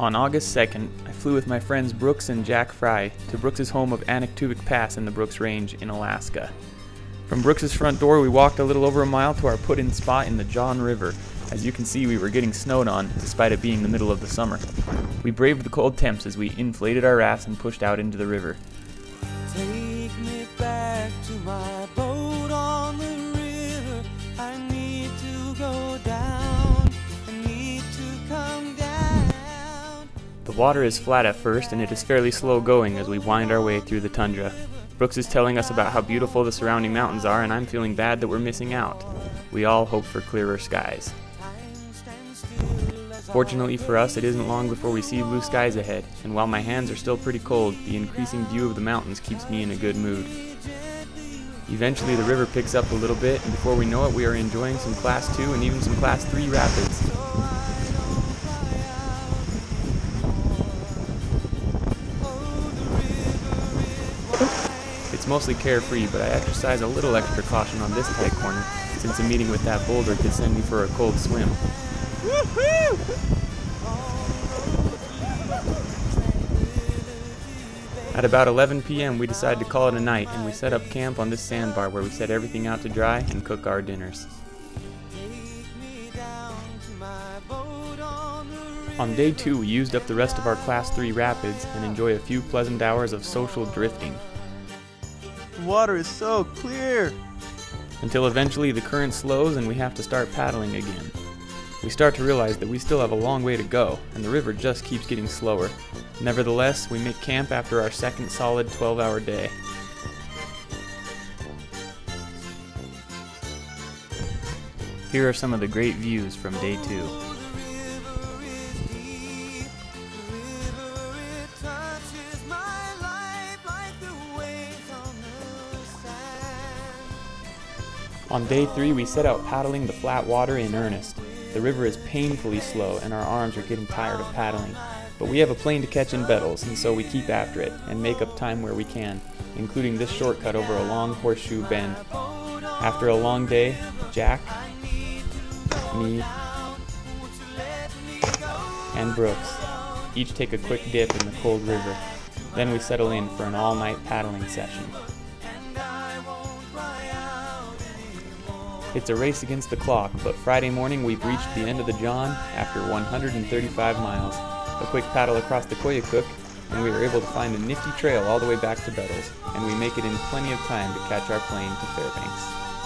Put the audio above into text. On August 2nd, I flew with my friends Brooks and Jack Fry to Brooks' home of Anaktuvuk Pass in the Brooks Range in Alaska. From Brooks' front door, we walked a little over a mile to our put-in spot in the John River. As you can see, we were getting snowed on, despite it being the middle of the summer. We braved the cold temps as we inflated our rafts and pushed out into the river. Take me back to my boat on the river. I need to go down. I need to come down. The water is flat at first, and it is fairly slow going as we wind our way through the tundra. Brooks is telling us about how beautiful the surrounding mountains are, and I'm feeling bad that we're missing out. We all hope for clearer skies. Fortunately for us, it isn't long before we see blue skies ahead, and while my hands are still pretty cold, the increasing view of the mountains keeps me in a good mood. Eventually the river picks up a little bit, and before we know it, we are enjoying some Class 2 and even some Class 3 rapids. It's mostly carefree, but I exercise a little extra caution on this tight corner, since a meeting with that boulder could send me for a cold swim. At about 11 p.m. we decide to call it a night, and we set up camp on this sandbar where we set everything out to dry and cook our dinners. On day 2 we used up the rest of our Class 3 rapids and enjoy a few pleasant hours of social drifting. The water is so clear! Until eventually the current slows and we have to start paddling again. We start to realize that we still have a long way to go, and the river just keeps getting slower. Nevertheless, we make camp after our second solid 12-hour day. Here are some of the great views from day 2. On day 3, we set out paddling the flat water in earnest. The river is painfully slow and our arms are getting tired of paddling, but we have a plane to catch in Bettles, and so we keep after it and make up time where we can, including this shortcut over a long horseshoe bend. After a long day, Jack, me, and Brooks each take a quick dip in the cold river. Then we settle in for an all-night paddling session. It's a race against the clock, but Friday morning we've reached the end of the John after 135 miles, a quick paddle across the Koyukuk, and we are able to find a nifty trail all the way back to Bettles, and we make it in plenty of time to catch our plane to Fairbanks.